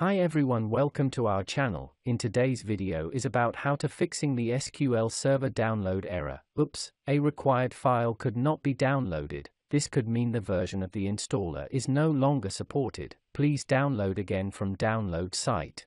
Hi everyone, welcome to our channel. In today's video is about how to fixing the SQL Server download error. Oops, a required file could not be downloaded. This could mean the version of the installer is no longer supported. Please download again from download site.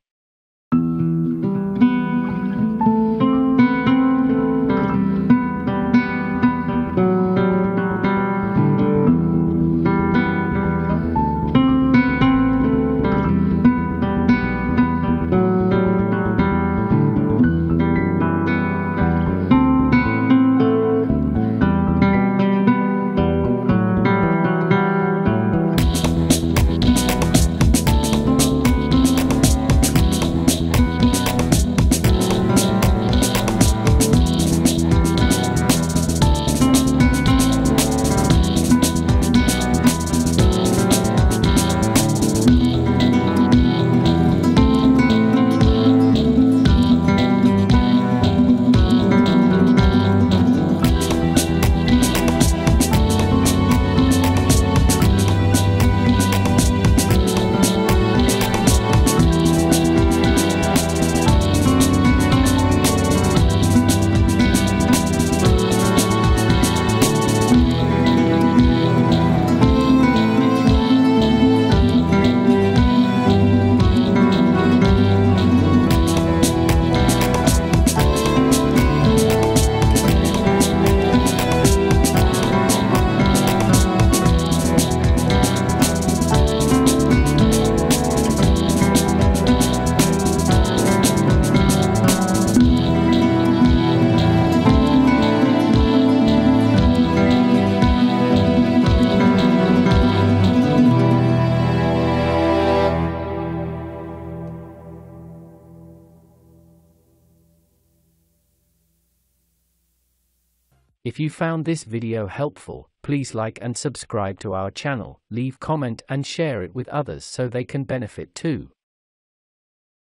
If you found this video helpful, please like and subscribe to our channel, leave comment and share it with others so they can benefit too.